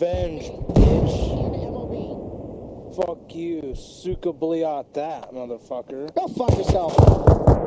revenge, bitch. Fuck you, suka bliat that, motherfucker. Go fuck yourself.